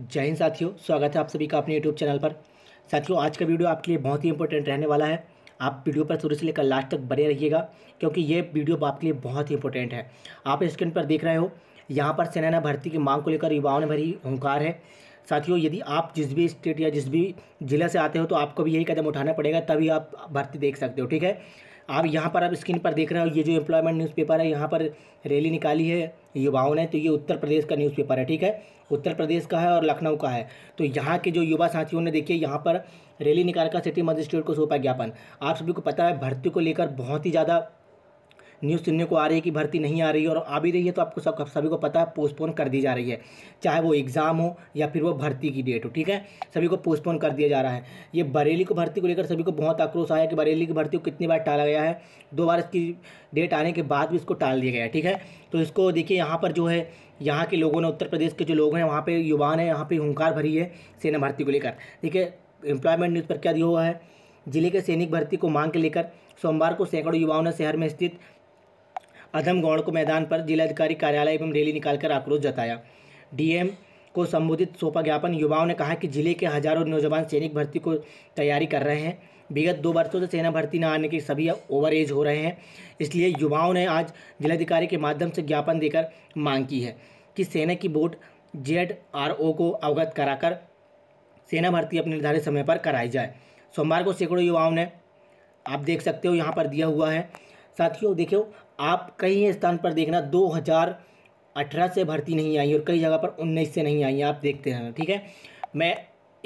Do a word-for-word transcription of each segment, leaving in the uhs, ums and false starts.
जय हिंद साथियों, स्वागत है आप सभी का अपने यूट्यूब चैनल पर। साथियों, आज का वीडियो आपके लिए बहुत ही इंपॉर्टेंट रहने वाला है। आप वीडियो पर शुरू से लेकर लास्ट तक बने रहिएगा, क्योंकि ये वीडियो आपके लिए बहुत ही इंपॉर्टेंट है। आप स्क्रीन पर देख रहे हो, यहाँ पर सेना भर्ती की मांग को लेकर युवाओं ने भरी हुंकार है। साथियों, यदि आप जिस भी स्टेट या जिस भी जिले से आते हो तो आपको भी यही कदम उठाना पड़ेगा, तभी आप भर्ती देख सकते हो। ठीक है, आप यहाँ पर आप स्क्रीन पर देख रहे हो, ये जो एम्प्लॉयमेंट न्यूज़पेपर है, यहाँ पर रैली निकाली है युवाओं ने, तो ये उत्तर प्रदेश का न्यूज़पेपर है। ठीक है, उत्तर प्रदेश का है और लखनऊ का है। तो यहाँ के जो युवा साथियों ने, देखिए यहाँ पर रैली निकाल कर सिटी मजिस्ट्रेट को सौंपा ज्ञापन। आप सभी को पता है, भर्ती को लेकर बहुत ही ज़्यादा न्यूज़ सुनने को आ रही है कि भर्ती नहीं आ रही है, और आ भी रही है तो आपको सब सभी को पता है पोस्टपोन कर दी जा रही है, चाहे वो एग्ज़ाम हो या फिर वो भर्ती की डेट हो। ठीक है, सभी को पोस्टपोन कर दिया जा रहा है। ये बरेली को भर्ती को लेकर सभी को बहुत आक्रोश आया कि बरेली की भर्ती को कितनी बार टाला गया है, दो बार इसकी डेट आने के बाद भी इसको टाल दिया गया है। ठीक है, तो इसको देखिए यहाँ पर जो है, यहाँ के लोगों ने, उत्तर प्रदेश के जो लोग हैं, वहाँ पर युवा ने यहाँ पर हुंकार भरी है सेना भर्ती को लेकर। देखिए एम्प्लॉयमेंट न्यूज़ पर क्या दिया हुआ है, जिले के सैनिक भर्ती को मांग के लेकर सोमवार को सैकड़ों युवाओं ने शहर में स्थित आदमगौड़ को मैदान पर जिलाधिकारी कार्यालय एवं रैली निकालकर आक्रोश जताया। डीएम को संबोधित सौंपा ज्ञापन। युवाओं ने कहा कि जिले के हजारों नौजवान सैनिक भर्ती को तैयारी कर रहे हैं। विगत दो वर्षों से सेना भर्ती न आने के सभी ओवर एज हो रहे हैं, इसलिए युवाओं ने आज जिलाधिकारी के माध्यम से ज्ञापन देकर मांग की है कि सेना की बोर्ड जेड आर ओ को अवगत कराकर सेना भर्ती अपने निर्धारित समय पर कराई जाए। सोमवार को सैकड़ों युवाओं ने, आप देख सकते हो यहाँ पर दिया हुआ है। साथियों देखियो, आप कई स्थान पर देखना दो हज़ार अठारह से भर्ती नहीं आई और कई जगह पर उन्नीस से नहीं आई है, आप देखते हैं। ठीक है, मैं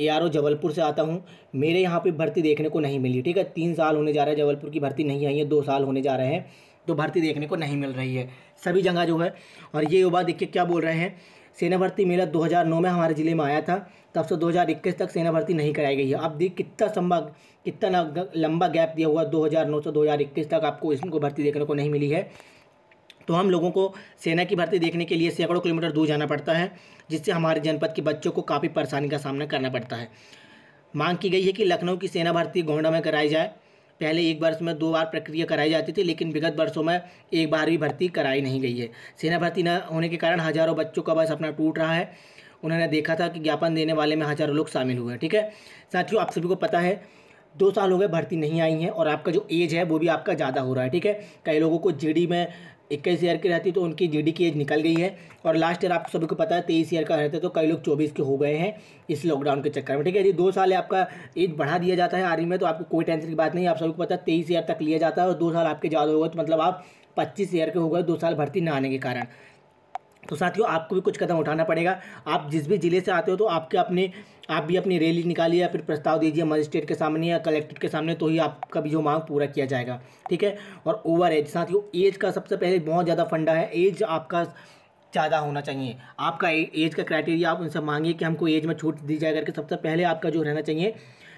एआरओ जबलपुर से आता हूं, मेरे यहां पे भर्ती देखने को नहीं मिली। ठीक है, तीन साल होने जा रहा है जबलपुर की भर्ती नहीं आई है, दो साल होने जा रहे हैं तो भर्ती देखने को नहीं मिल रही है सभी जगह जो है। और ये युवा देखिए क्या बोल रहे हैं, सेना भर्ती मेला दो हज़ार नौ में हमारे ज़िले में आया था, तब से दो हज़ार इक्कीस तक सेना भर्ती नहीं कराई गई है। आप देख कितना संभा कितना लंबा गैप दिया हुआ, दो हज़ार नौ से दो हज़ार इक्कीस तक आपको इसको भर्ती देखने को नहीं मिली है। तो हम लोगों को सेना की भर्ती देखने के लिए सैकड़ों किलोमीटर दूर जाना पड़ता है, जिससे हमारे जनपद के बच्चों को काफ़ी परेशानी का सामना करना पड़ता है। मांग की गई है कि लखनऊ की सेना भर्ती गोंडा में कराई जाए। पहले एक वर्ष में दो बार प्रक्रिया कराई जाती थी, लेकिन विगत वर्षों में एक बार भी भर्ती कराई नहीं गई है। सेना भर्ती न होने के कारण हज़ारों बच्चों का बस अपना टूट रहा है। उन्होंने देखा था कि ज्ञापन देने वाले में हज़ारों लोग शामिल हुए हैं। ठीक है साथियों, आप सभी को पता है दो साल हो गए भर्ती नहीं आई है, और आपका जो एज है वो भी आपका ज़्यादा हो रहा है। ठीक है, कई लोगों को जीडी में इक्कीस ईयर की रहती तो उनकी जीडी की एज निकल गई है, और लास्ट ईयर आप सभी को पता है तेईस ईयर का रहता तो कई लोग चौबीस के हो गए हैं इस लॉकडाउन के चक्कर में। ठीक है, यदि दो साल आपका एज बढ़ा दिया जाता है आर्मी में तो आपको कोई टेंशन की बात नहीं, आप सभी को पता है तेईस ईयर तक लिया जाता है, और दो साल आपके ज़्यादा हो गए तो मतलब आप पच्चीस ईयर के हो गए दो साल भर्ती न आने के कारण। तो साथियों आपको भी कुछ कदम उठाना पड़ेगा। आप जिस भी ज़िले से आते हो तो आपके अपने आप भी अपनी रैली निकालिए या फिर प्रस्ताव दीजिए मजिस्ट्रेट के सामने या कलेक्ट्रेट के सामने, तो ही आपका भी जो मांग पूरा किया जाएगा। ठीक है, और ओवर एज, साथियों एज का सबसे पहले बहुत ज़्यादा फंडा है, एज आपका ज़्यादा होना चाहिए। आपका एज का क्राइटेरिया आप उनसे मांगिए कि हमको एज में छूट दी जाए करके, सबसे पहले आपका जो रहना चाहिए,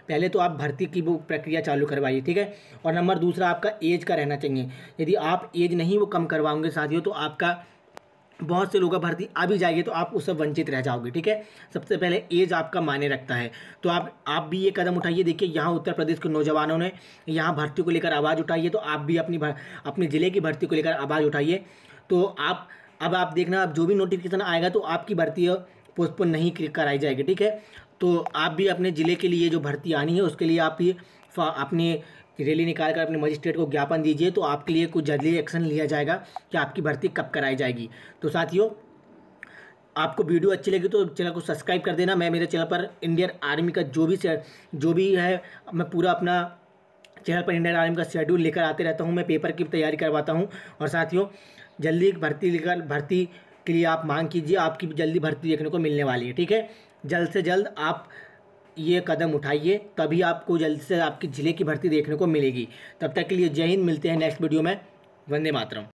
पहले तो आप भर्ती की वो प्रक्रिया चालू करवाइए। ठीक है, और नंबर दूसरा आपका एज का रहना चाहिए। यदि आप एज नहीं वो कम करवाओगे साथियों तो आपका बहुत से लोगों का भर्ती आ भी जाएगी तो आप उससे वंचित रह जाओगे। ठीक है, सबसे पहले एज आपका मायने रखता है, तो आप आप भी ये कदम उठाइए। देखिए यहाँ उत्तर प्रदेश के नौजवानों ने यहाँ भर्ती को लेकर आवाज़ उठाई है, तो आप भी अपनी अपने ज़िले की भर्ती को लेकर आवाज़ उठाइए। तो आप अब आप देखना, आप जो भी नोटिफिकेशन आएगा तो आपकी भर्ती पोस्टपोन नहीं कराई जाएगी। ठीक है, तो आप भी अपने ज़िले के लिए जो भर्ती आनी है उसके लिए आप ही अपने रैली निकाल कर अपने मजिस्ट्रेट को ज्ञापन दीजिए, तो आपके लिए कुछ जल्दी एक्शन लिया जाएगा कि आपकी भर्ती कब कराई जाएगी। तो साथियों आपको वीडियो अच्छी लगी तो चैनल को सब्सक्राइब कर देना। मैं मेरे चैनल पर इंडियन आर्मी का जो भी जो भी है, मैं पूरा अपना चैनल पर इंडियन आर्मी का शेड्यूल लेकर आते रहता हूँ। मैं पेपर की तैयारी करवाता हूँ, और साथियों जल्दी भर्ती लेकर भर्ती के लिए आप मांग कीजिए, आपकी जल्दी भर्ती देखने को मिलने वाली है। ठीक है, जल्द से जल्द आप ये कदम उठाइए, तभी आपको जल्द से आपके ज़िले की भर्ती देखने को मिलेगी। तब तक के लिए जय हिंद, मिलते हैं नेक्स्ट वीडियो में। वंदे मातरम।